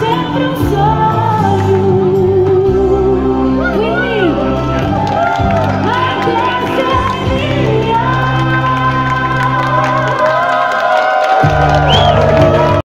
Sempre um sonho.